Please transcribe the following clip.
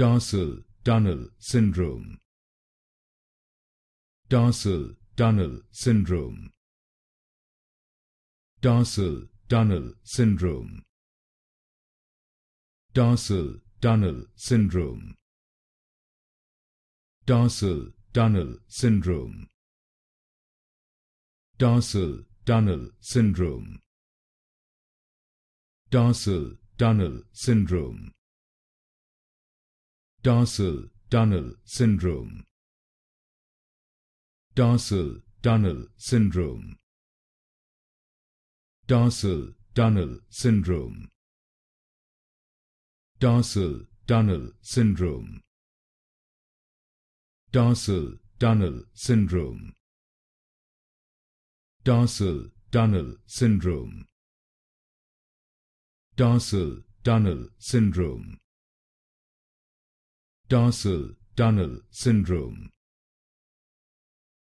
Tarsal Tunnel Syndrome. Tarsal Tunnel Syndrome. Tarsal Tunnel Syndrome. Tarsal Tunnel Syndrome. Tarsal Tunnel Syndrome. Tarsal Tunnel Syndrome. Tarsal Tunnel Syndrome. Tarsal Tunnel Syndrome. Tarsal Tunnel Syndrome. Tarsal Tunnel Syndrome. Tarsal Tunnel Syndrome. Tarsal Tunnel Syndrome. Tarsal Tunnel Syndrome. Tarsal Tunnel Syndrome. Tarsal Tunnel Syndrome.